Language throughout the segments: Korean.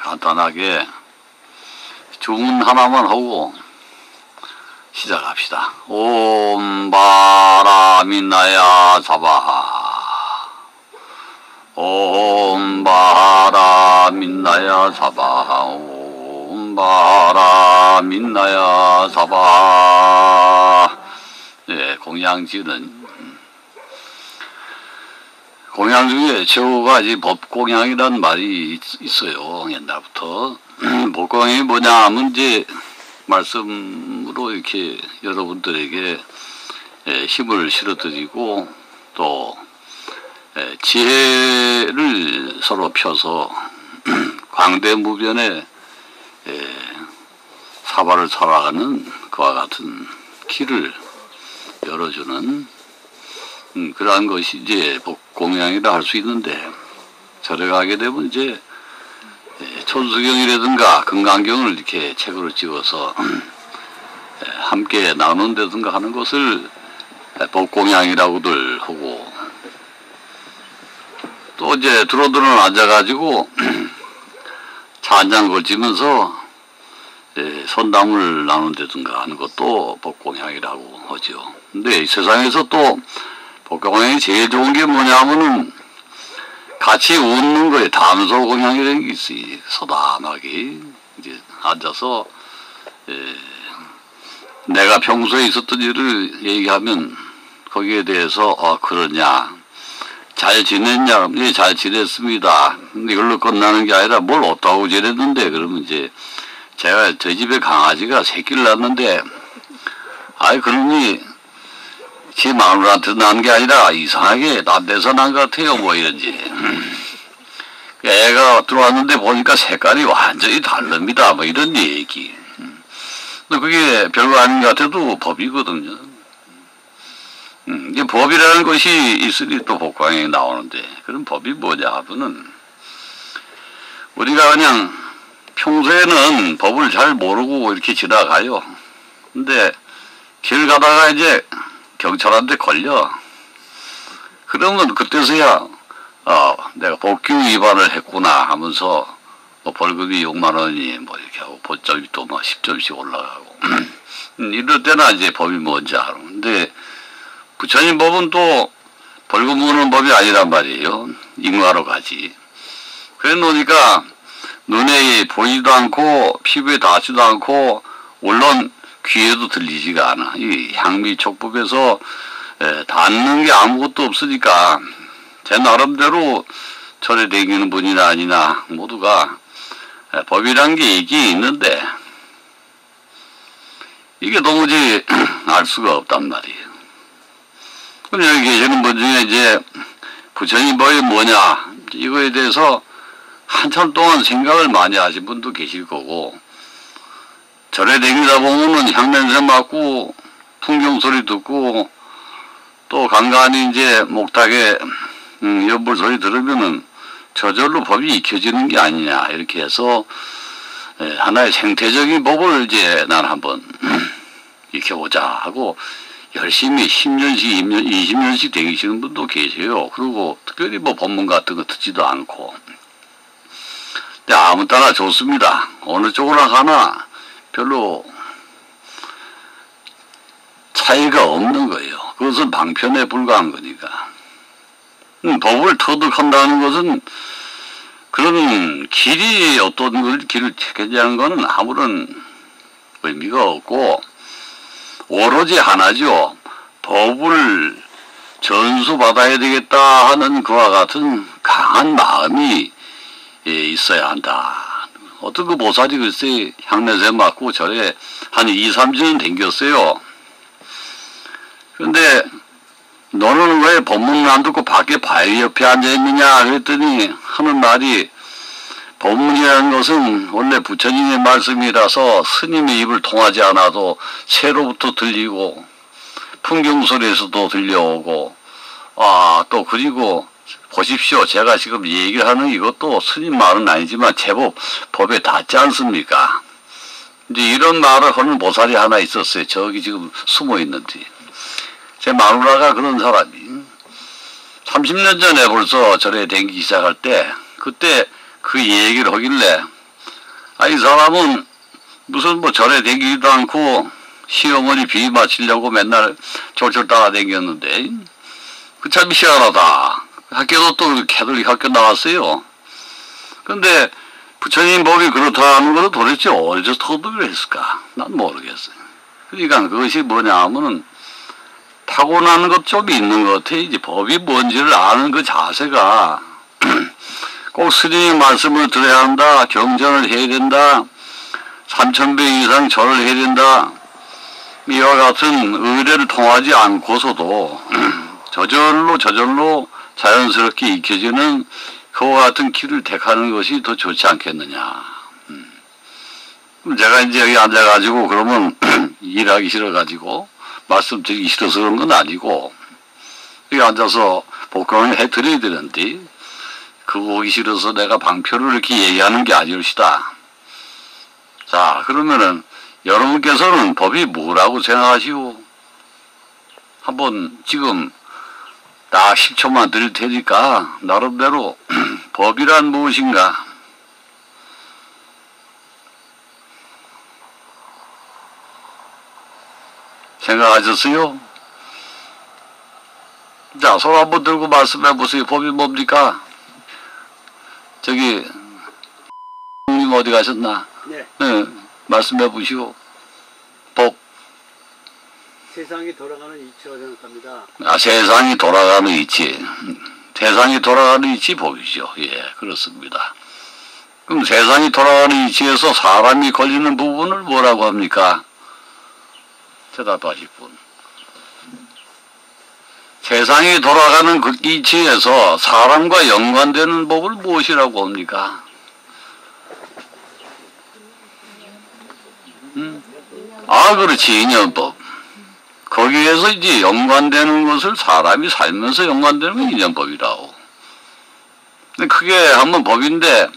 간단하게 주문 하나만 하고 시작합시다. 옴 바람이 나야 사바하, 옴 바람이 나야 사바하, 옴 바람이 나야 사바하. 예, 공양지는 공양 중에 최고가 이 법공양이라는 말이 있어요. 옛날부터. 법공양이 뭐냐 하면 이제 말씀으로 이렇게 여러분들에게 힘을 실어드리고 또 지혜를 서로 펴서 광대무변의 사바를 살아가는 그와 같은 길을 열어주는 그러한 것이 이제 복공양이라 할 수 있는데, 절에 가게 되면 이제 천수경이라든가 금강경을 이렇게 책으로 찍어서 함께 나눈다든가 하는 것을 복공양이라고들 하고, 또 이제 들어들어 앉아가지고 차 한 잔 걸치면서 선담을 나눈다든가 하는 것도 복공양이라고 하죠. 근데 이 세상에서 또 복공양이 제일 좋은 게 뭐냐면은 같이 웃는 거에 담소공양이라는 게 있어요. 소담하게 이제 앉아서 내가 평소에 있었던 일을 얘기하면 거기에 대해서 그러냐, 잘 지냈냐, 네, 잘 지냈습니다. 근데 이걸로 끝나는 게 아니라 뭘 어떠하고 지냈는데, 그러면 이제 제가 저희 집에 강아지가 새끼를 낳았는데, 아이 그러니 제 마누라한테 난 게 아니라 이상하게 남 데서 난 것 같아요, 뭐 이런지. 애가 들어왔는데 보니까 색깔이 완전히 다릅니다, 뭐 이런 얘기. 근데 그게 별거 아닌 것 같아도 법이거든요. 이게 법이라는 것이 있으니 또 복광에 나오는데, 그럼 법이 뭐냐 하면은, 우리가 그냥 평소에는 법을 잘 모르고 이렇게 지나가요. 근데 길 가다가 이제 경찰한테 걸려. 그러면 그때서야 내가 법규 위반을 했구나 하면서 뭐 벌금이 6만 원이 뭐 이렇게 하고 벌점이 또 막 10점씩 올라가고 이럴 때나 이제 법이 뭔지 아는데, 부처님 법은 또 벌금 무는 법이 아니란 말이에요. 인과로 가지. 그래 놓으니까 눈에 보이지도 않고 피부에 닿지도 않고 물론 귀에도 들리지가 않아. 이 향미촉법에서 닿는 게 아무것도 없으니까 제 나름대로 절에 댕기는 분이나 아니나 모두가 법이란 게 있긴 있는데 이게 도무지 알 수가 없단 말이에요. 근데 여기 계시는 분 중에 이제 부처님 법이 뭐냐 이거에 대해서 한참 동안 생각을 많이 하신 분도 계실 거고, 절에 댕기다 보면은 향냄새 맡고 풍경 소리 듣고 또 간간히 이제 목탁에 연불 소리 들으면은 저절로 법이 익혀지는 게 아니냐 이렇게 해서 하나의 생태적인 법을 이제 난 한번 익혀보자 하고 열심히 10년씩 2년, 20년씩 댕기시는 분도 계세요. 그리고 특별히 뭐 법문 같은 거 듣지도 않고. 근데 아무 따나 좋습니다. 어느 쪽으로 가나 별로 차이가 없는 거예요. 그것은 방편에 불과한 거니까. 법을 터득한다는 것은 그런 길이 어떤 걸 길을 택하자는 것은 아무런 의미가 없고 오로지 하나죠. 법을 전수받아야 되겠다 하는 그와 같은 강한 마음이 있어야 한다. 어떤 그 보살이 글쎄 향내새 맡고 절에 한 2, 3주는 댕겼어요. 그런데 너는 왜 법문을 안 듣고 밖에 바위 옆에 앉아있느냐 그랬더니 하는 말이, 법문이라는 것은 원래 부처님의 말씀이라서 스님의 입을 통하지 않아도 새로부터 들리고 풍경 소리에서도 들려오고, 또 그리고 보십시오. 제가 지금 얘기를 하는 이것도 스님 말은 아니지만 제법 법에 닿지 않습니까? 이제 이런 말을 하는 보살이 하나 있었어요. 저기 지금 숨어 있는데. 제 마누라가 그런 사람이 30년 전에 벌써 절에 댕기기 시작할 때 그때 그 얘기를 하길래 이 사람은 무슨 뭐 절에 댕기지도 않고 시어머니 비 맞추려고 맨날 졸졸 따라댕겼는데 그 참 희한하다. 학교도 또 캐톨릭 학교 나왔어요. 근데 부처님 법이 그렇다는 것은 도대체 어디서 터득을 했을까? 난 모르겠어요. 그러니까 그것이 뭐냐 하면은 타고나는 것 좀 있는 것 같아. 이제 법이 뭔지를 아는 그 자세가 꼭 스님의 말씀을 들어야 한다. 경전을 해야 된다. 3,000배 이상 절을 해야 된다. 이와 같은 의례를 통하지 않고서도 저절로 자연스럽게 익혀지는 그와 같은 길을 택하는 것이 더 좋지 않겠느냐. 제가 이제 여기 앉아가지고 그러면 일하기 싫어가지고 말씀드리기 싫어서 그런 건 아니고 여기 앉아서 복강을 해드려야 되는데 그거 오기 싫어서 내가 방편을 이렇게 얘기하는 게 아닐시다. 자, 그러면은 여러분께서는 법이 뭐라고 생각하시오? 한번 지금 딱 10초만 드릴 테니까 나름대로 법이란 무엇인가? 생각하셨어요? 자, 손 한번 들고 말씀해 보세요. 법이 뭡니까? 저기 님 어디 가셨나? 네. 네. 말씀해 보시오. 법. 세상이 돌아가는 이치라고 생각합니다. 아, 세상이 돌아가는 이치. 세상이 돌아가는 이치 법이죠. 예, 그렇습니다. 그럼 세상이 돌아가는 이치에서 사람이 걸리는 부분을 뭐라고 합니까? 대답하실 분. 세상이 돌아가는 그 이치에서 사람과 연관되는 법을 무엇이라고 합니까? 아, 그렇지. 인연법. 거기에서 이제 연관되는 것을 사람이 살면서 연관되는 건 인연법이라고. 근데 크게 하면 법인데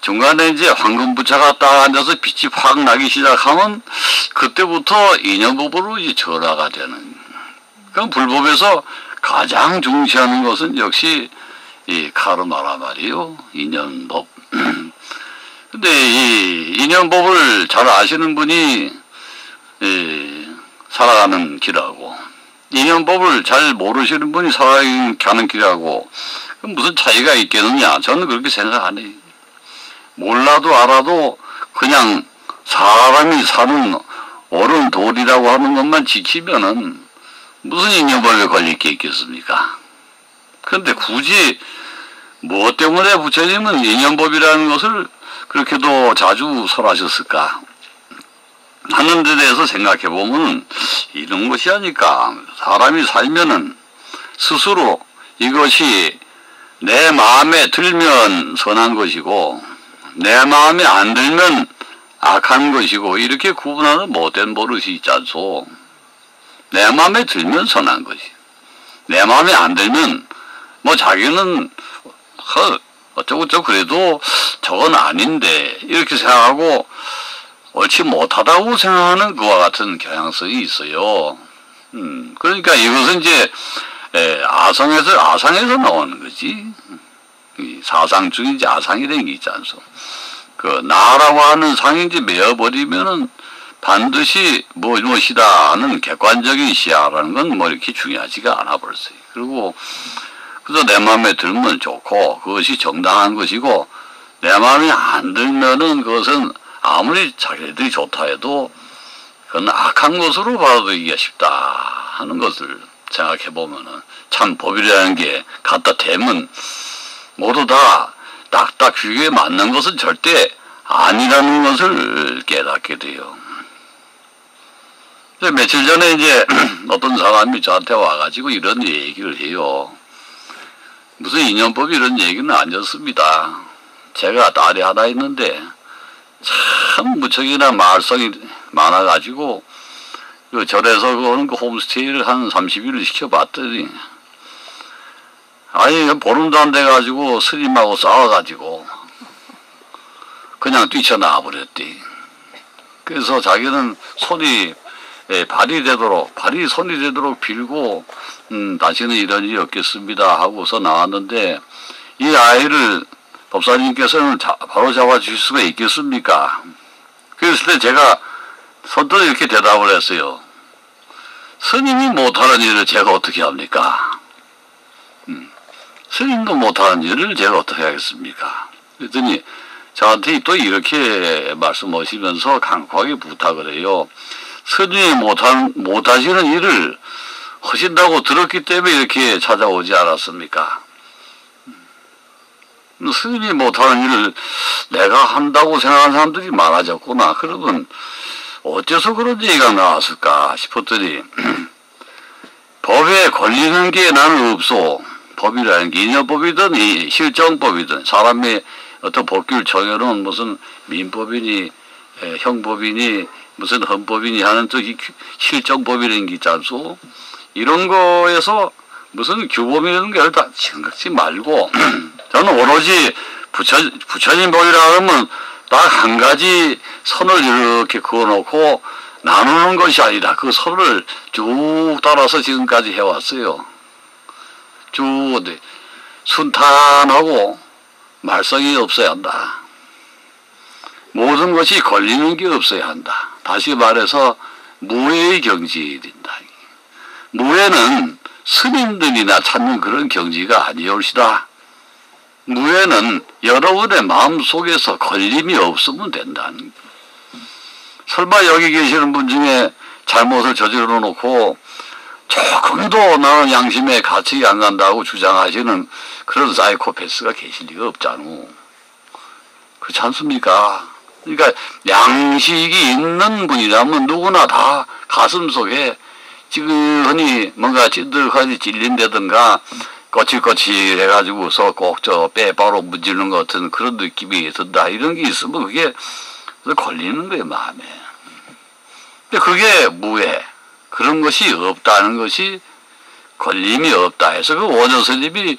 중간에 이제 황금부처가 딱 앉아서 빛이 확 나기 시작하면 그때부터 인연법으로 이제 전화가 되는. 그럼 불법에서 가장 중시하는 것은 역시 이 카르마라 말이요. 인연법. 근데 이 인연법을 잘 아시는 분이 이 살아가는 길하고 인연법을 잘 모르시는 분이 살아가는 길하고 무슨 차이가 있겠느냐. 저는 그렇게 생각 안 해요. 몰라도 알아도 그냥 사람이 사는 옳은 도리라고 하는 것만 지키면은 무슨 인연법에 걸릴 게 있겠습니까? 그런데 굳이 무엇 때문에 부처님은 인연법이라는 것을 그렇게도 자주 설하셨을까? 하는 데 대해서 생각해 보면 이런 것이 아닐까? 사람이 살면은 스스로 이것이 내 마음에 들면 선한 것이고 내 마음에 안 들면 악한 것이고 이렇게 구분하는 못된 버릇이 있지 않소? 내 마음에 들면 선한 것이. 내 마음에 안 들면 뭐 자기는 어쩌고저쩌고 그래도 저건 아닌데 이렇게 생각하고 옳지 못하다고 생각하는 그와 같은 경향성이 있어요. 그러니까 이것은 이제 아상에서 나오는 거지. 사상 중인지 아상이라는 게 있지 않소? 그 나라고 하는 상인지 메어버리면은 반드시 무엇이다 하는 객관적인 시야라는 건 뭐 이렇게 중요하지가 않아 벌써요. 그리고 그래서 내 마음에 들면 좋고 그것이 정당한 것이고 내 마음에 안 들면은 그것은 아무리 자기들이 좋다 해도 그건 악한 것으로 받아들이기가 쉽다 하는 것을 생각해 보면은 참 법이라는 게 갖다 대면 모두 다 딱딱 규격에 맞는 것은 절대 아니라는 것을 깨닫게 돼요. 며칠 전에 이제 어떤 사람이 저한테 와가지고 이런 얘기를 해요. 무슨 인연법 이런 얘기는 아니었습니다. 제가 딸이 하나 있는데 참 무척이나 말썽이 많아가지고 그 절에서 그거는 그 홈스테이를 한 30일을 시켜봤더니 아니 보름도 안 돼가지고 스님하고 싸워가지고 그냥 뛰쳐나와 버렸대. 그래서 자기는 발이 손이 되도록 빌고 다시는 이런 일이 없겠습니다 하고서 나왔는데 이 아이를 법사님께서는 바로 잡아주실 수가 있겠습니까? 그랬을 때 제가 선뜻 이렇게 대답을 했어요. 스님이 못하는 일을 제가 어떻게 합니까? 스님도 못하는 일을 제가 어떻게 하겠습니까? 그랬더니 저한테 또 이렇게 말씀하시면서 강구하게 부탁을 해요. 스님이 못하시는 일을 하신다고 들었기 때문에 이렇게 찾아오지 않았습니까? 스님이 못하는 일을 내가 한다고 생각하는 사람들이 많아졌구나. 그러면 어째서 그런 얘기가 나왔을까 싶었더니 법에 걸리는 게 나는 없소. 법이라는 게 인연법이든 이 실정법이든 사람의 어떤 법규를 정해놓은 무슨 민법이니 형법이니 무슨 헌법이니 하는 또 실정법이라는 게 있지 않소? 이런 거에서 무슨 규범이라는 걸 다 생각지 말고 저는 오로지 부처님 법이라 하면 딱 한 가지 선을 이렇게 그어놓고 나누는 것이 아니라 그 선을 쭉 따라서 지금까지 해왔어요. 쭉 순탄하고 말썽이 없어야 한다. 모든 것이 걸리는 게 없어야 한다. 다시 말해서 무외의 경지된다. 무외는 스님들이나 찾는 그런 경지가 아니올시다. 무예는 여러분의 마음속에서 걸림이 없으면 된다는 거예요. 설마 여기 계시는 분 중에 잘못을 저질러 놓고 조금도 나는 양심에 가책이 안 간다고 주장하시는 그런 사이코패스가 계실 리가 없잖아. 그렇지 않습니까? 그러니까 양식이 있는 분이라면 누구나 다 가슴 속에 지근히 뭔가 찐득하니 질린다든가 거칠거칠 해가지고서 꼭 저 빼바로 문지르는 것 같은 그런 느낌이 든다. 이런 게 있으면 그게 걸리는 거예요, 마음에. 근데 그게 무해. 그런 것이 없다는 것이 걸림이 없다 해서 그 원효스님이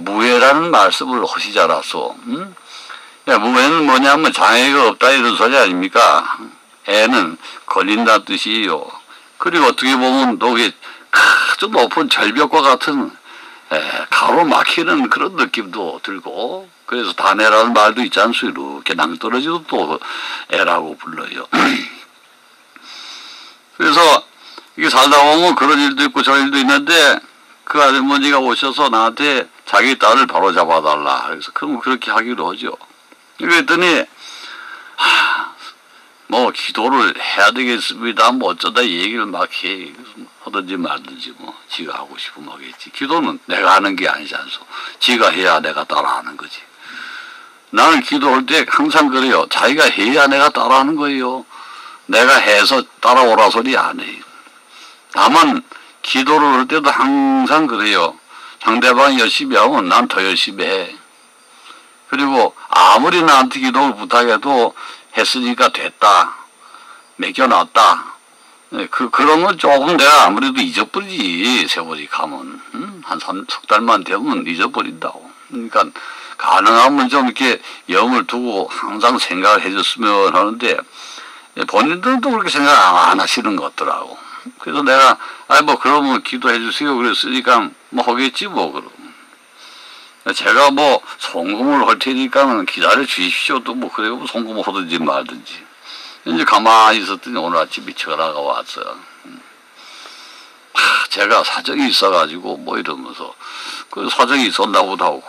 무해라는 말씀을 하시지 않았소. 무해는 뭐냐면 장애가 없다 이런 소리 아닙니까? 애는 걸린다는 뜻이에요. 그리고 어떻게 보면 또 그게 아주 높은 절벽과 같은 가로막히는 그런 느낌도 들고, 그래서 단애라는 말도 있지 않소? 이렇게 낭떠러지도 또 애라고 불러요. 그래서 이게 살다 보면 그런 일도 있고 저런 일도 있는데, 그 아주머니가 오셔서 나한테 자기 딸을 바로 잡아달라. 그래서 그럼 그렇게 하기로 하죠. 그랬더니 뭐 기도를 해야 되겠습니다. 뭐 어쩌다 얘기를 막 해. 하든지 말든지 뭐 지가 하고 싶으면 하겠지. 기도는 내가 하는 게 아니지 않소? 지가 해야 내가 따라하는 거지. 나는 기도할 때 항상 그래요. 자기가 해야 내가 따라하는 거예요. 내가 해서 따라오라 소리 안 해요. 다만 기도를 할 때도 항상 그래요. 상대방이 열심히 하면 난 더 열심히 해. 그리고 아무리 나한테 기도를 부탁해도 했으니까 됐다. 맡겨놨다. 그런 건 조금 내가 아무래도 잊어버리지. 세월이 가면. 한 3석 달만 되면 잊어버린다고. 그러니까 가능하면 좀 이렇게 염을 두고 항상 생각을 해줬으면 하는데 본인들은 또 그렇게 생각 안 하시는 것 같더라고. 그래서 내가 아니 뭐 그러면 기도해 주세요 그랬으니까 뭐 하겠지 뭐 그럼. 제가 뭐 송금을 할 테니까 기다려 주십시오. 또 뭐 그래요. 송금을 하든지 말든지. 이제 가만히 있었더니 오늘 아침에 전화가 왔어요. 제가 사정이 있어가지고 뭐 이러면서 그 사정이 있었나 보다 하고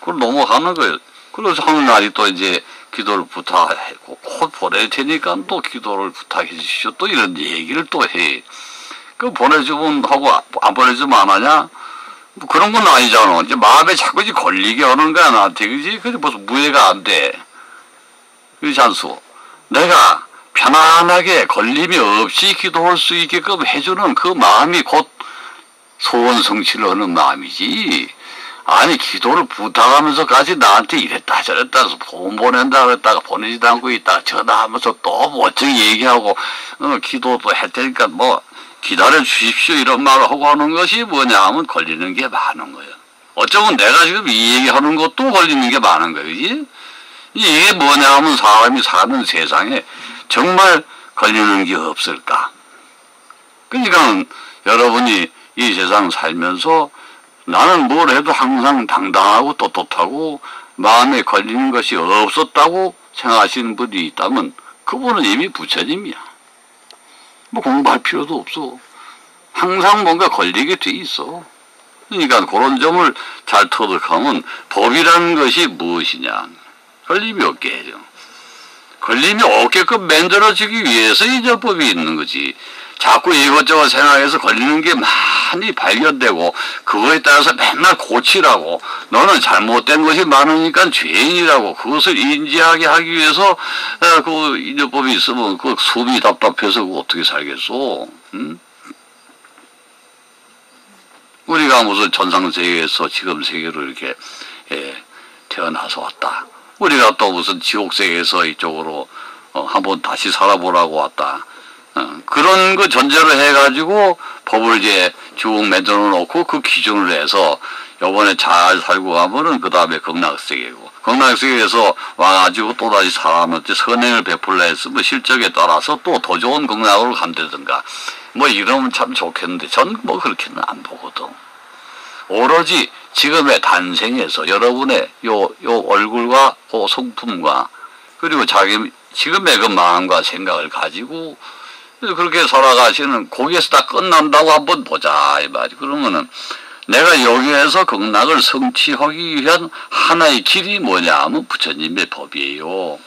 그걸 넘어가는 거예요. 그래서 하는 날이 또 이제 기도를 부탁하고 곧 보낼 테니까 또 기도를 부탁해 주십시오. 또 이런 얘기를 또 해. 그 보내주면 하고 안 보내주면 안 하냐? 뭐 그런 건 아니잖아. 이제 마음에 자꾸 이제 걸리게 하는 거야 나한테. 그지? 그래서 무슨 무예가 안 돼. 그렇지 않소? 내가 편안하게 걸림이 없이 기도할 수 있게끔 해주는 그 마음이 곧 소원 성취를 하는 마음이지. 아니 기도를 부탁하면서까지 나한테 이랬다 저랬다 해서 돈 보낸다 그랬다가 보내지도 않고 있다가 전화하면서 또 멋지게 얘기하고 기도도 할 테니까 뭐 기다려 주십시오 이런 말을 하고 하는 것이 뭐냐 하면 걸리는 게 많은 거예요. 어쩌면 내가 지금 이 얘기하는 것도 걸리는 게 많은 거예요. 이게 뭐냐 하면 사람이 사는 세상에 정말 걸리는 게 없을까. 그러니까 여러분이 이 세상 살면서 나는 뭘 해도 항상 당당하고 떳떳하고 마음에 걸리는 것이 없었다고 생각하시는 분이 있다면 그분은 이미 부처님이야. 뭐 공부할 필요도 없어. 항상 뭔가 걸리게 돼 있어. 그러니까 그런 점을 잘 터득하면 법이라는 것이 무엇이냐, 걸림이 없게 해줘. 걸림이 없게끔 만들어지기 위해서 이 저법이 있는 거지. 자꾸 이것저것 생각해서 걸리는 게 많이 발견되고 그거에 따라서 맨날 고치라고, 너는 잘못된 것이 많으니까 죄인이라고, 그것을 인지하게 하기 위해서 그 인연법이 있으면 그 숨이 답답해서 그거 어떻게 살겠어? 응? 우리가 무슨 전상세계에서 지금 세계로 이렇게 태어나서 왔다. 우리가 또 무슨 지옥세계에서 이쪽으로 한번 다시 살아보라고 왔다. 그런 거 전제로 해가지고 법을 이제 쭉 만들어 놓고 그 기준을 해서 요번에 잘 살고 가면은 그 다음에 극락세계고, 극락세계에서 와가지고 또다시 사람한테 선행을 베풀라 했으면 실적에 따라서 또 더 좋은 극락으로 간다든가 뭐 이러면 참 좋겠는데, 전 뭐 그렇게는 안 보거든. 오로지 지금의 탄생에서 여러분의 요 얼굴과 그 성품과 그리고 자기 지금의 그 마음과 생각을 가지고 그렇게 살아가시는, 거기에서 다 끝난다고 한번 보자 이 말이지. 그러면은 내가 여기에서 극락을 성취하기 위한 하나의 길이 뭐냐 하면 부처님의 법이에요.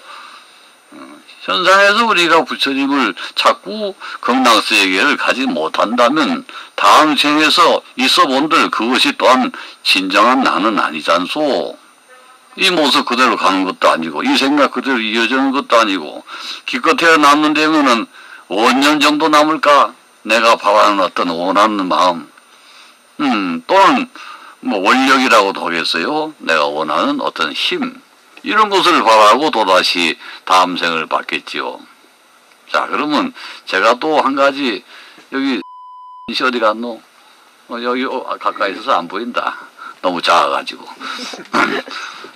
현상에서 우리가 부처님을 찾고 극락세계를 가지 못한다면 다음 생에서 있어본들 그것이 또한 진정한 나는 아니잖소. 이 모습 그대로 가는 것도 아니고 이 생각 그대로 이어지는 것도 아니고, 기껏 태어났는 데면은 5년 정도 남을까? 내가 바라는 어떤 원하는 마음, 또는 뭐 원력이라고도 하겠어요. 내가 원하는 어떤 힘, 이런 것을 바라고 또다시 다음 생을 받겠지요. 자, 그러면 제가 또 한 가지, 여기 어디 갔노? 여기 가까이 있어서 안 보인다. 너무 작아가지고.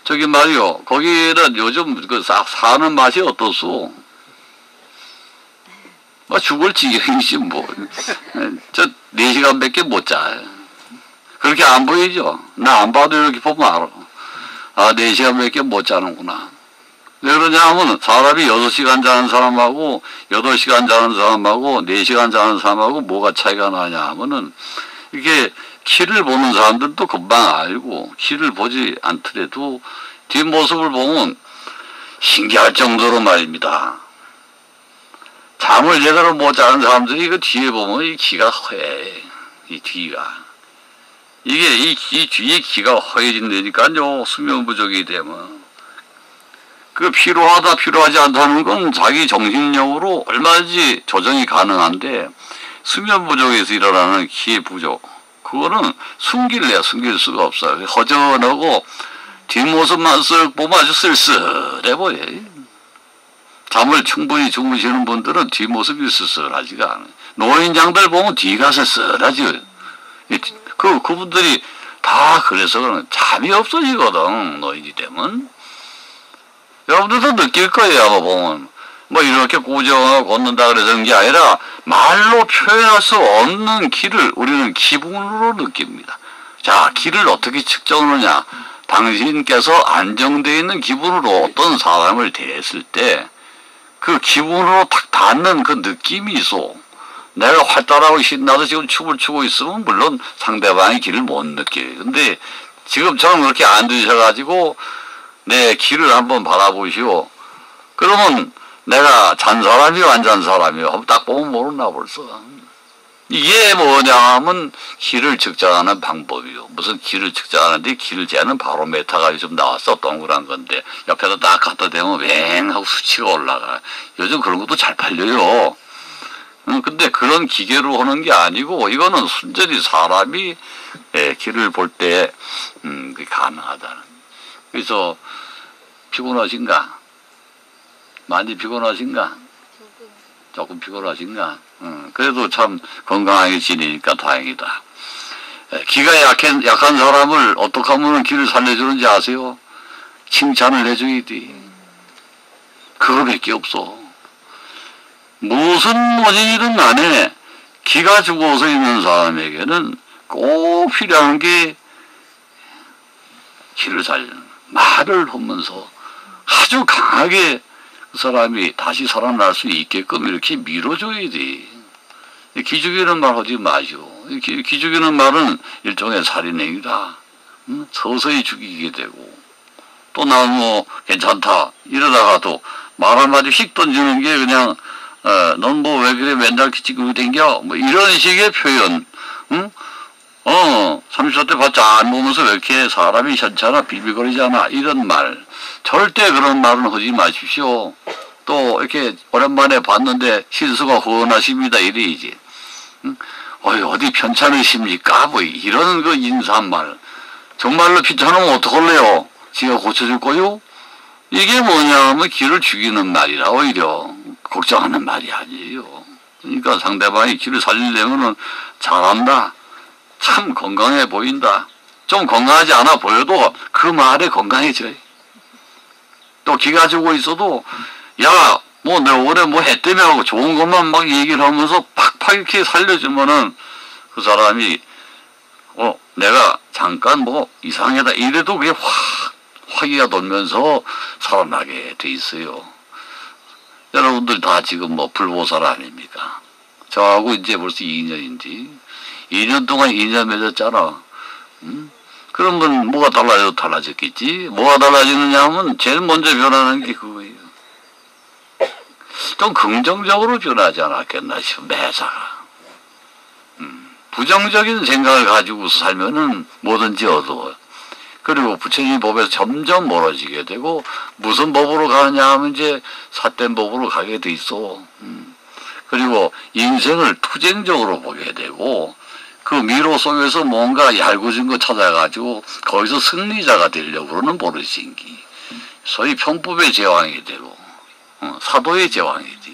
저기 말이요, 거기는 요즘 그 사는 맛이 어떻소? 죽을 지경이지 뭐. 저 4시간밖에 못 자요. 그렇게 안 보이죠? 나 안 봐도 이렇게 보면 알아. 아, 4시간밖에 못 자는구나. 왜 그러냐 하면 사람이 6시간 자는 사람하고 8시간 자는 사람하고 4시간 자는 사람하고 뭐가 차이가 나냐 하면은, 이게 키를 보는 사람들도 금방 알고 키를 보지 않더라도 뒷모습을 보면 신기할 정도로 말입니다. 잠을 제대로 못 자는 사람들이 이거 뒤에 보면 이 귀가 허해. 이 뒤가. 이게 이 뒤에 귀가 허해진다니까요. 수면 부족이 되면. 그 피로하다 피로하지 않다는 건 자기 정신력으로 얼마든지 조정이 가능한데, 수면 부족에서 일어나는 귀의 부족, 그거는 숨길래야 숨길 수가 없어요. 허전하고 뒷모습만 쓱 보면 아주 쓸쓸해 보여요. 잠을 충분히 주무시는 분들은 뒷모습이 쓸쓸하지가 않아요. 노인장들 보면 뒤가 쓸쓸하지. 그분들이 다 그래서 그런, 잠이 없어지거든, 노인이 되면. 여러분들도 느낄 거예요, 아마 보면. 뭐 이렇게 고정하고 걷는다 그래서 그런 게 아니라 말로 표현할 수 없는 길을 우리는 기분으로 느낍니다. 자, 길을 어떻게 측정하느냐. 당신께서 안정되어 있는 기분으로 어떤 사람을 대했을 때 그 기분으로 딱 닿는 그 느낌이 있어. 내가 활달하고 신나서 지금 춤을 추고 있으면 물론 상대방의 길을 못 느껴요. 근데 지금처럼 그렇게 앉으셔가지고 내 길을 한번 바라보시오. 그러면 내가 잔 사람이요 안 잔 사람이요 딱 보면 모르나 벌써. 이게 뭐냐 하면 길을 측정하는 방법이요. 무슨 길을 측정하는데 길을 재는 바로메타가 좀 나왔어. 동그란 건데 옆에다 딱 갖다 대면 왱 하고 수치가 올라가. 요즘 그런 것도 잘 팔려요. 근데 그런 기계로 하는 게 아니고 이거는 순전히 사람이 길을 볼 때 그게 가능하다는. 그래서 피곤하신가? 많이 피곤하신가? 조금 피곤하신가? 그래도 참 건강하게 지내니까 다행이다. 기가 약한 사람을 어떻게 하면 기를 살려주는지 아세요? 칭찬을 해줘야 돼. 그거밖에 없어. 무슨 모질이든 간에 기가 죽어서 있는 사람에게는 꼭 필요한 게 기를 살리는, 말을 하면서 아주 강하게 그 사람이 다시 살아날 수 있게끔 이렇게 밀어줘야 돼. 기죽이는 말 하지 마시오. 기죽이는 말은 일종의 살인행위다. 응? 서서히 죽이게 되고 또 나는 뭐 괜찮다 이러다가도 말 한마디 휙 던지는 게 그냥 넌 뭐 왜 그래 맨날 기죽이고 댕겨 뭐 이런 식의 표현. 응? 30살 때 봤자 안 보면서 왜 이렇게 사람이 현찮아 빌빌거리잖아 이런 말 절대 그런 말은 하지 마십시오. 또 이렇게 오랜만에 봤는데 신수가 후원하십니다 이래야지. 응? 어디 편찮으십니까 뭐 이런 그 인사말 정말로 귀찮으면 어떡할래요? 지가 고쳐줄 거요? 이게 뭐냐면 기를 죽이는 말이라 오히려 걱정하는 말이 아니에요. 그러니까 상대방이 기를 살리려면 잘한다. 참 건강해 보인다. 좀 건강하지 않아 보여도 그 말에 건강해져요. 또 기 가지고 있어도 야 뭐 내 올해 뭐 해 때문에 하고 좋은 것만 막 얘기를 하면서 팍팍 이렇게 살려주면은 그 사람이 내가 잠깐 뭐 이상하다 이래도 그게 화기가 돌면서 살아나게 돼 있어요. 여러분들 다 지금 뭐 불보살 아닙니까? 저하고 이제 벌써 2년인지 2년 동안 인연 맺었잖아. 응? 그러면 뭐가 달라져도 달라졌겠지. 뭐가 달라지느냐 하면 제일 먼저 변하는 게 그거예요. 좀 긍정적으로 변하지 않았겠나 싶어. 매사가. 부정적인 생각을 가지고 살면은 뭐든지 어두워요. 그리고 부처님 법에서 점점 멀어지게 되고 무슨 법으로 가느냐 하면 이제 삿된 법으로 가게 돼 있어. 그리고 인생을 투쟁적으로 보게 되고 그 미로 속에서 뭔가 얄궂은 거 찾아가지고 거기서 승리자가 되려고는 버릇생기. 소위 편법의 제왕이 되고 사도의 제왕이지.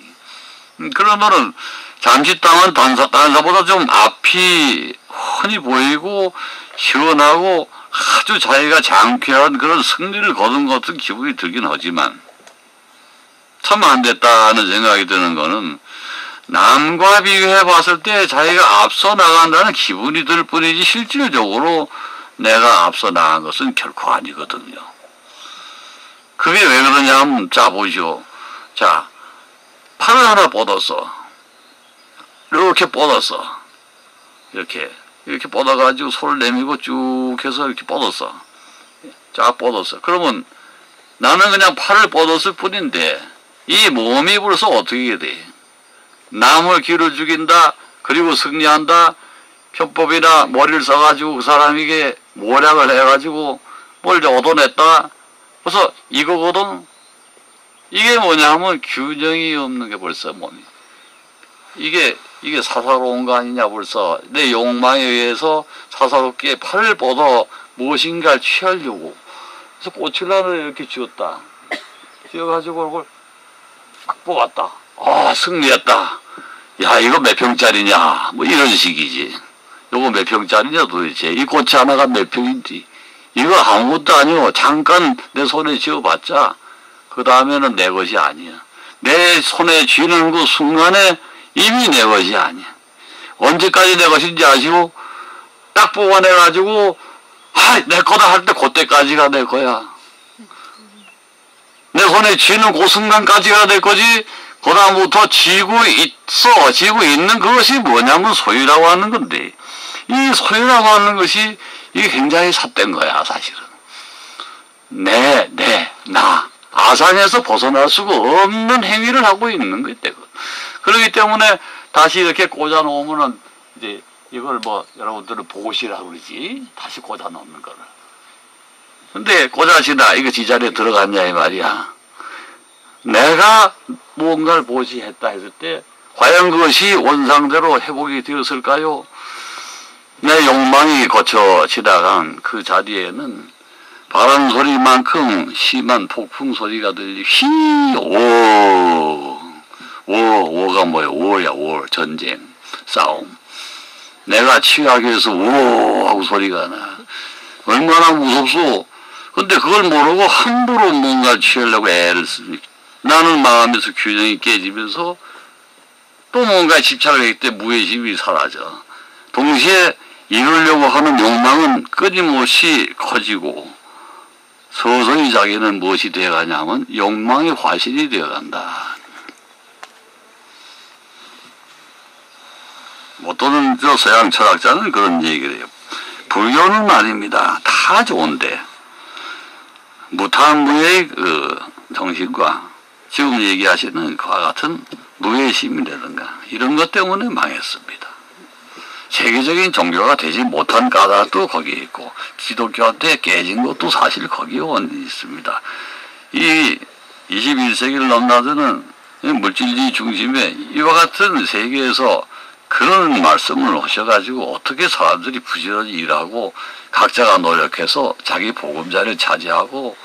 그러면은 잠시 땅은 단사보다 좀 앞이 훤히 보이고 시원하고 아주 자기가 장쾌한 그런 승리를 거둔 것 같은 기분이 들긴 하지만 참 안 됐다는 생각이 드는 거는 남과 비교해 봤을 때 자기가 앞서 나간다는 기분이 들 뿐이지 실질적으로 내가 앞서 나간 것은 결코 아니거든요. 그게 왜 그러냐 하면 자 보시오. 자 팔을 하나 뻗었어. 이렇게 뻗었어. 이렇게 뻗어가지고 손을 내밀고 쭉 해서 이렇게 뻗었어. 쫙 뻗었어. 그러면 나는 그냥 팔을 뻗었을 뿐인데 이 몸이 벌써 어떻게 돼? 남을 기를 죽인다. 그리고 승리한다. 편법이나 머리를 써가지고 그 사람에게 모략을 해가지고 뭘 얻어냈다. 그래서 이거거든. 이게 뭐냐 하면 균형이 없는 게 벌써 몸이. 이게 사사로운 거 아니냐 벌써. 내 욕망에 의해서 사사롭게 팔을 뻗어 무엇인가를 취하려고. 그래서 꼬칠라를 이렇게 쥐었다. 쥐어가지고 그걸 막 뽑았다. 승리했다. 야, 이거 몇 평짜리냐. 뭐 이런 식이지. 요거 몇 평짜리냐 도대체. 이 꽃이 하나가 몇 평인지. 이거 아무것도 아니오. 잠깐 내 손에 쥐어봤자 그 다음에는 내 것이 아니야. 내 손에 쥐는 그 순간에 이미 내 것이 아니야. 언제까지 내 것인지 아시고 딱 뽑아내가지고 내 거다 할 때 그때까지가 내 거야. 내 손에 쥐는 그 순간까지가 내 거지. 그 다음부터 지고 있는 그것이 뭐냐면 소유라고 하는 건데, 이 소유라고 하는 것이, 이게 굉장히 삿된 거야, 사실은. 나. 아상에서 벗어날 수가 없는 행위를 하고 있는 거예요. 그렇기 때문에 다시 이렇게 꽂아놓으면은, 이제 이걸 여러분들은 보시라고 그러지. 다시 꽂아놓는 거를. 근데 꽂아시다. 이거 지 자리에 들어갔냐, 이 말이야. 내가 무언가를 보시했다 했을 때 과연 그것이 원상대로 회복이 되었을까요? 내 욕망이 거쳐 지나간 그 자리에는 바람 소리만큼 심한 폭풍 소리가 들리 오가 뭐예요? 오야 오 전쟁 싸움 내가 취하게 해서 오 하고 소리가 나 얼마나 무섭소. 근데 그걸 모르고 함부로 뭔가 취하려고 애를 씁니까? 나는 마음에서 균형이 깨지면서 또 뭔가 집착을 했을 때 무의식이 사라져. 동시에 이루려고 하는 욕망은 끊임없이 커지고 서서히 자기는 무엇이 되어가냐면 욕망의 화신이 되어간다. 뭐 또는 저 서양 철학자는 그런 얘기를 해요. 불교는 아닙니다. 다 좋은데 무탄무의 그 정신과 지금 얘기하시는 그와 같은 무예심이라든가 이런 것 때문에 망했습니다. 세계적인 종교가 되지 못한 까닭도 거기에 있고 기독교한테 깨진 것도 사실 거기에 원인이 있습니다. 이 21세기를 넘나드는 물질주의 중심에 이와 같은 세계에서 그런 말씀을 하셔가지고 어떻게 사람들이 부지런히 일하고 각자가 노력해서 자기 보금자리를 차지하고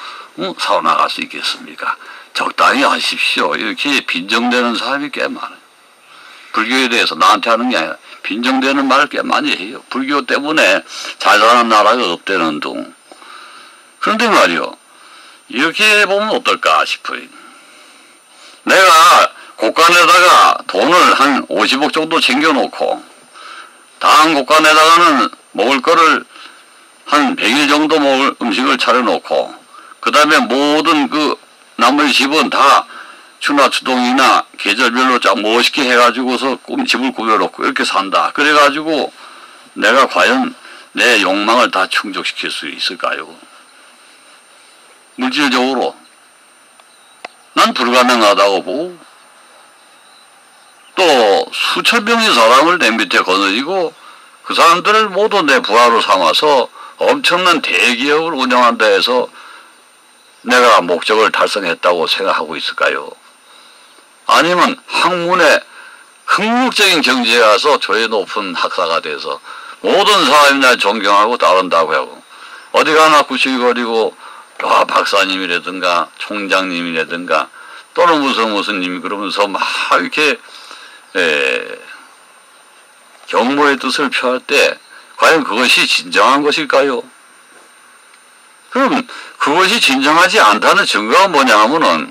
살아나갈 수 있겠습니까? 적당히 하십시오. 이렇게 빈정되는 사람이 꽤 많아요. 불교에 대해서 나한테 하는 게 아니라 빈정되는 말을 꽤 많이 해요. 불교 때문에 잘 사는 나라가 없대는 둥. 그런데 말이요, 이렇게 해보면 어떨까 싶어요. 내가 곳간에다가 돈을 한 50억 정도 챙겨놓고 다음 곳간에다가는 먹을 거를 한 100일 정도 먹을 음식을 차려놓고 그 다음에 모든 그 남의 집은 다 추나추동이나 계절별로 쫙 멋있게 해가지고서 집을 꾸며놓고 이렇게 산다. 그래가지고 내가 과연 내 욕망을 다 충족시킬 수 있을까요? 물질적으로 난 불가능하다고 보고, 또 수천 명의 사람을 내 밑에 거느리고 그 사람들을 모두 내 부하로 삼아서 엄청난 대기업을 운영한다 해서 내가 목적을 달성했다고 생각하고 있을까요? 아니면 학문의 흥국적인 경지에 가서 조예 높은 학사가 돼서 모든 사람이 날 존경하고 따른다고 하고 어디 가나 구실거리고 아, 박사님이라든가 총장님이라든가 또는 무슨 님이 그러면서 막 이렇게 경모의 뜻을 표할 때 과연 그것이 진정한 것일까요? 그럼 그것이 진정하지 않다는 증거가 뭐냐 하면은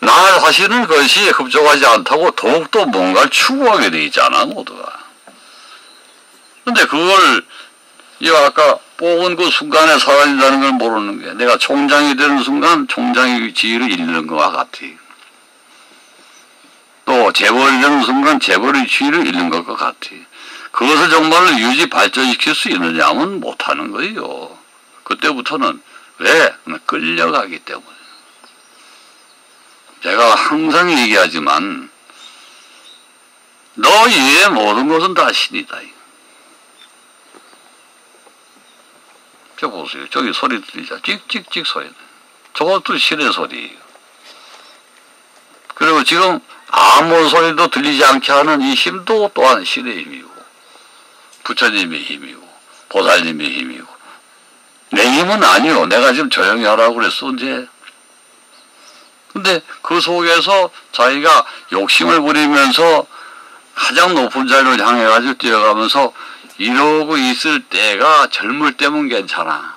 나 하시는 것이 흡족하지 않다고 더욱더 뭔가를 추구하게 돼 있잖아, 모두가. 근데 그걸 이와 아까 뽑은 그 순간에 사라진다는 걸 모르는 게 내가 총장이 되는 순간 총장의 지위를 잃는 것과 같아. 또 재벌이 되는 순간 재벌의 지위를 잃는 것과 같아. 그것을 정말로 유지 발전시킬 수 있느냐 하면 못하는 거예요. 그때부터는 왜? 끌려가기 때문에. 제가 항상 얘기하지만 너희의 모든 것은 다 신이다. 저 보세요. 저기 소리 들리죠? 찍찍찍 소리. 저것도 신의 소리예요. 그리고 지금 아무 소리도 들리지 않게 하는 이 힘도 또한 신의 힘이고 부처님의 힘이고 보살님의 힘이고 내 힘은 아니요. 내가 지금 조용히 하라고 그랬어, 이제. 근데 그 속에서 자기가 욕심을 부리면서 가장 높은 자리를 향해가지고 뛰어가면서 이러고 있을 때가 젊을 때면 괜찮아.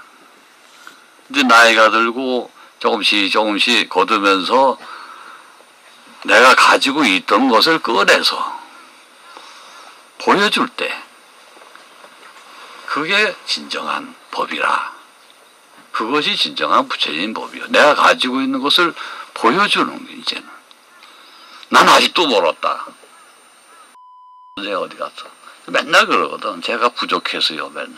이제 나이가 들고 조금씩 조금씩 거두면서 내가 가지고 있던 것을 꺼내서 보여줄 때 그게 진정한 법이라. 그것이 진정한 부처님 법이요. 내가 가지고 있는 것을 보여주는 게 이제는. 난 아직도 멀었다. 제가 어디 갔어? 맨날 그러거든. 제가 부족해서요, 맨날.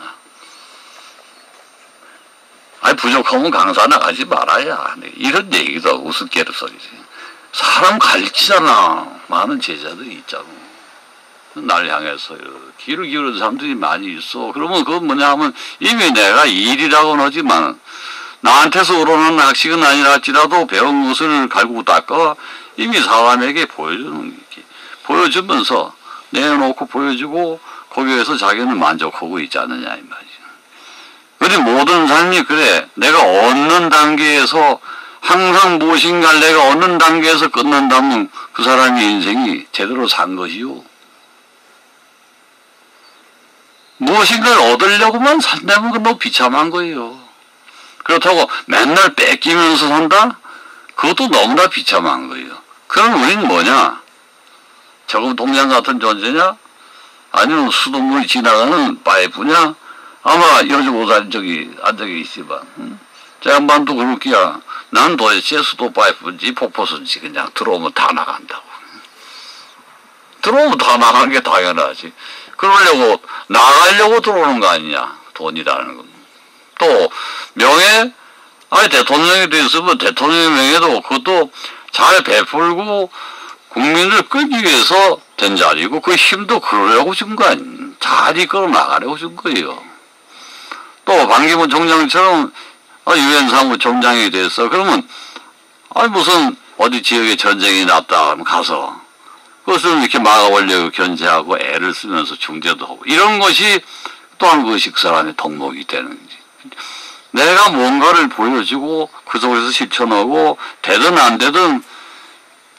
아니 부족하면 강사 나가지 말아야. 이런 얘기도 우스갯소리지. 사람 가르치잖아. 많은 제자들이 있잖아. 날 향해서 귀를 기울이는 사람들이 많이 있어. 그러면 그건 뭐냐 하면 이미 내가 일이라고는 하지만 나한테서 오르는 학식은 아니라 할지라도 배운 것을 갈고 닦아 이미 사람에게 보여주는 게 보여주면서 내놓고 보여주고 거기에서 자기는 만족하고 있지 않느냐 이 말이야. 그런데 모든 삶이 그래. 내가 얻는 단계에서 항상 무엇인가를 내가 얻는 단계에서 끝난다면 그 사람의 인생이 제대로 산 것이요. 무엇인가를 얻으려고만 산다면 그건 너무 비참한 거예요. 그렇다고 맨날 뺏기면서 산다? 그것도 너무나 비참한 거예요. 그럼 우린 뭐냐? 저금 동장 같은 존재냐? 아니면 수돗물이 지나가는 파이프냐? 아마 여주보살님 저기 앉아 계시지만 짱반도 그럴 끼야. 난 도대체 수도 파이프인지 폭포수인지 그냥 들어오면 다 나간다고. 들어오면 다 나가는 게 당연하지. 그러려고, 나가려고 들어오는 거 아니냐. 돈이라는 건. 또, 명예, 아니, 대통령에도 있으면 대통령 명예도 그것도 잘 베풀고 국민을 끌기 위해서 된 자리고 그 힘도 그러려고 준 거 아니냐. 잘 이끌어 나가려고 준 거예요. 또, 반기문 총장처럼 유엔 사무총장이 됐어. 그러면, 아니, 무슨 어디 지역에 전쟁이 났다 하면 가서 그것을 이렇게 막아보려고 견제하고 애를 쓰면서 중재도 하고 이런 것이 또한 그것이 그 사람의 덕목이 되는지 내가 뭔가를 보여주고 그 속에서 실천하고 되든 안 되든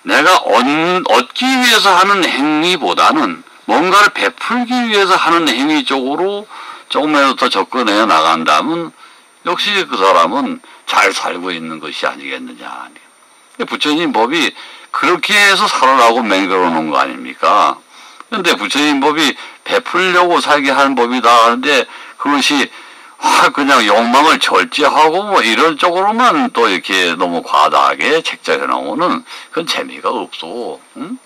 내가 얻기 위해서 하는 행위보다는 뭔가를 베풀기 위해서 하는 행위 쪽으로 조금이라도 더 접근해 나간다면 역시 그 사람은 잘 살고 있는 것이 아니겠느냐. 부처님 법이 그렇게 해서 살아라고 맹글어 놓은 거 아닙니까? 그런데 부처님 법이 베풀려고 살게 하는 법이다 하는데 그것이 그냥 욕망을 절제하고 뭐 이런 쪽으로만 또 이렇게 너무 과다하게 책정해 놓으면 그건 재미가 없어. 응?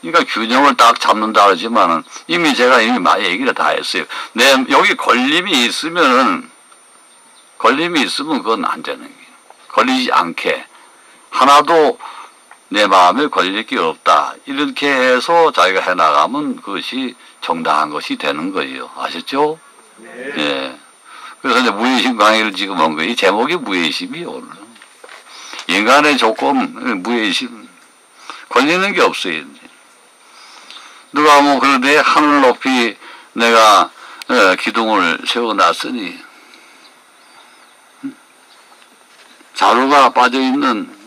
그러니까 균형을 딱 잡는다 하지만은 이미 제가 많이 얘기를 다 했어요. 여기 걸림이 있으면 그건 안 되는 거예요. 걸리지 않게 하나도 내 마음에 걸릴 게 없다. 이렇게 해서 자기가 해나가면 그것이 정당한 것이 되는 거예요. 아셨죠? 네. 예. 그래서 이제 무의심 강의를 지금 한 거예요. 이 제목이 무의심이요. 인간의 조건, 무의심. 걸리는 게 없어요. 이제. 누가 뭐 그런데 하늘 높이 내가 기둥을 세워놨으니 자루가 빠져있는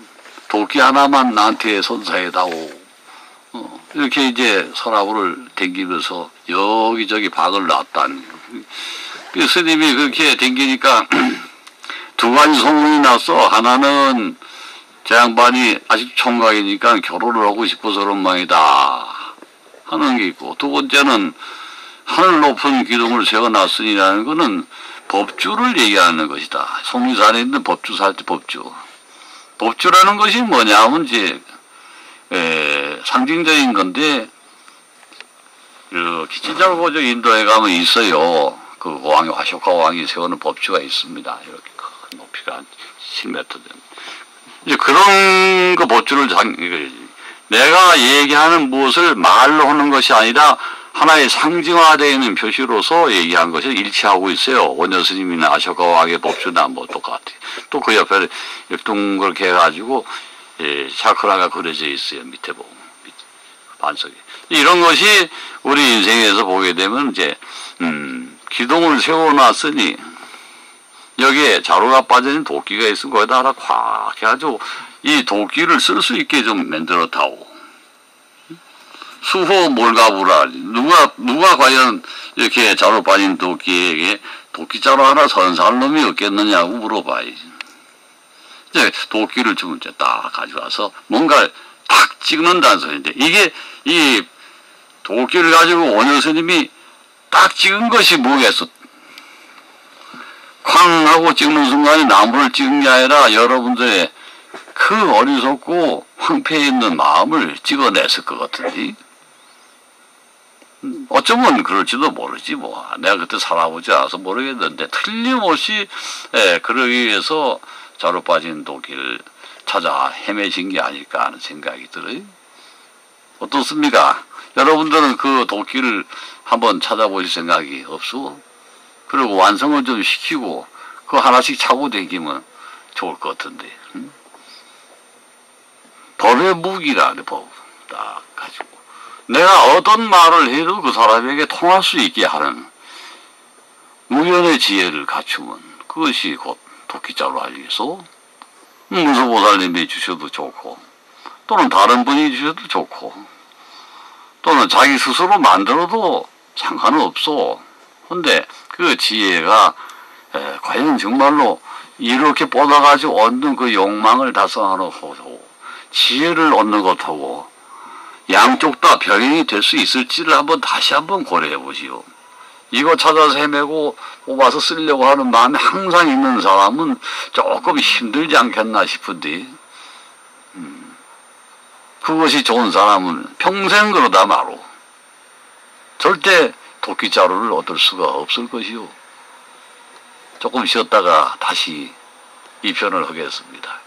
도끼 하나만 나한테 손상이다고 이렇게 이제 서랍을 댕기면서 여기저기 박을 놨다니. 스님이 그렇게 댕기니까 두 가지 소문이 났어. 하나는 저 양반이 아직 총각이니까 결혼을 하고 싶어서 그런 모양이다 하는 게 있고, 두 번째는 하늘 높은 기둥을 세워놨으니라는 거는 법주를 얘기하는 것이다. 송리산에 있는 법주라는 것이 뭐냐 하면 이제 상징적인 건데, 이렇게 진짜로 보죠. 인도에 가면 있어요. 그 왕이 화쇼카 왕이 세우는 법주가 있습니다. 이렇게 큰 높이가 한 10m 된 이제 그런 그 법주를 내가 얘기하는 무엇을 말로 하는 것이 아니라 하나의 상징화되어 있는 표시로서 얘기한 것이 일치하고 있어요. 원효 스님이나 아쇼카 왕의 법주나 뭐 똑같아요. 또 그 옆에 둥그렇게 해가지고 차크라가 그려져 있어요. 밑에 보면 반석에. 이런 것이 우리 인생에서 보게 되면 이제 기둥을 세워놨으니 여기에 자루가 빠진 도끼가 있으면 거기다 하나 콱 해가지고 이 도끼를 쓸 수 있게 좀 만들었다고. 수호 몰가부라. 누가 과연 이렇게 자루 빠진 도끼에게 도끼자루 하나 선사할 놈이 없겠느냐고 물어봐야지. 이제 도끼를 주면 이제 딱 가져와서 뭔가 탁 찍는다는 소리인데, 이게 이 도끼를 가지고 원효 스님이 딱 찍은 것이 뭐겠어? 쾅 하고 찍는 순간에 나무를 찍은 게 아니라 여러분들의 그 어리석고 황폐해 있는 마음을 찍어냈을 것 같은데. 어쩌면 그럴지도 모르지 뭐. 내가 그때 살아보지 않아서 모르겠는데 틀림없이 그러기 위해서 자루 빠진 도끼를 찾아 헤매신 게 아닐까 하는 생각이 들어요. 어떻습니까? 여러분들은 그 도끼를 한번 찾아보실 생각이 없어? 그리고 완성을 좀 시키고 그거 하나씩 차고 다니면 좋을 것 같은데. 응? 법의 무기라는 법 딱 가지고 내가 어떤 말을 해도 그 사람에게 통할 수 있게 하는 무연의 지혜를 갖추면 그것이 곧 도끼자루 아니겠소? 문수보살님이 주셔도 좋고 또는 다른 분이 주셔도 좋고 또는 자기 스스로 만들어도 상관은 없어. 근데 그 지혜가 과연 정말로 이렇게 뻗어가지고 얻는 그 욕망을 달성하는 것하고 지혜를 얻는 것하고 양쪽 다 병행이 될 수 있을지를 한번 다시 한번 고려해 보시오. 이거 찾아서 헤매고 뽑아서 쓰려고 하는 마음이 항상 있는 사람은 조금 힘들지 않겠나 싶은데, 그것이 좋은 사람은 평생 그러다 마로 절대 도끼자루를 얻을 수가 없을 것이요. 조금 쉬었다가 다시 입편을 하겠습니다.